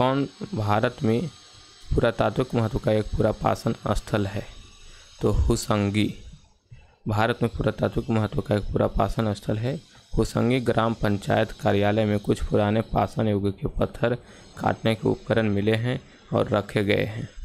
कौन भारत में पुरातात्विक महत्व का एक पुरापाषाण स्थल है? तो हुसंगी भारत में पुरातात्विक महत्व का एक पुरापाषाण स्थल है। हुसंगी ग्राम पंचायत कार्यालय में कुछ पुराने पाषाण युग के पत्थर काटने के उपकरण मिले हैं और रखे गए हैं।